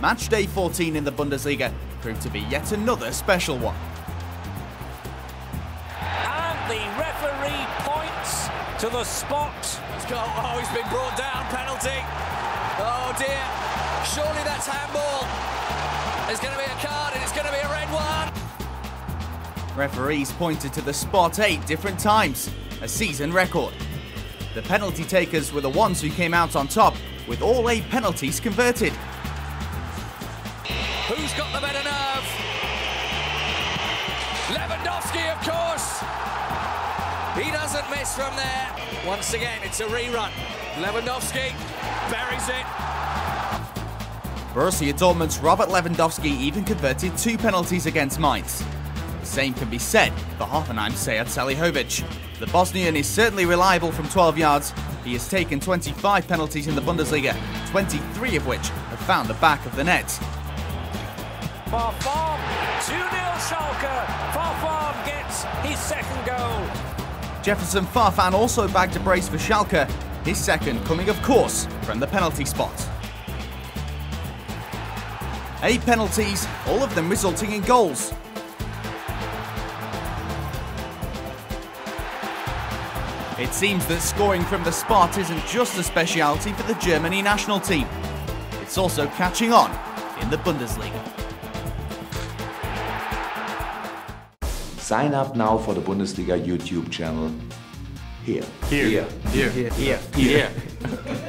Match day 14 in the Bundesliga proved to be yet another special one. And the referee points to the spot. Oh, he's been brought down, penalty. Oh dear, surely that's handball. There's going to be a card and it's going to be a red one. Referees pointed to the spot 8 different times, a season record. The penalty takers were the ones who came out on top, with all 8 penalties converted. Who's got the better nerve? Lewandowski, of course. He doesn't miss from there. Once again, it's a rerun. Lewandowski buries it. Borussia Dortmund's Robert Lewandowski even converted 2 penalties against Mainz. The same can be said for Hoffenheim's Sead Salihovic. The Bosnian is certainly reliable from 12 yards. He has taken 25 penalties in the Bundesliga, 23 of which have found the back of the net. Farfán, 2-0 Schalke. Farfán gets his second goal. Jefferson Farfán also bagged a brace for Schalke, his second coming, of course, from the penalty spot. 8 penalties, all of them resulting in goals. It seems that scoring from the spot isn't just a speciality for the Germany national team. It's also catching on in the Bundesliga. Sign up now for the Bundesliga YouTube channel. Here. Here. Here. Here. Here. Here. Here.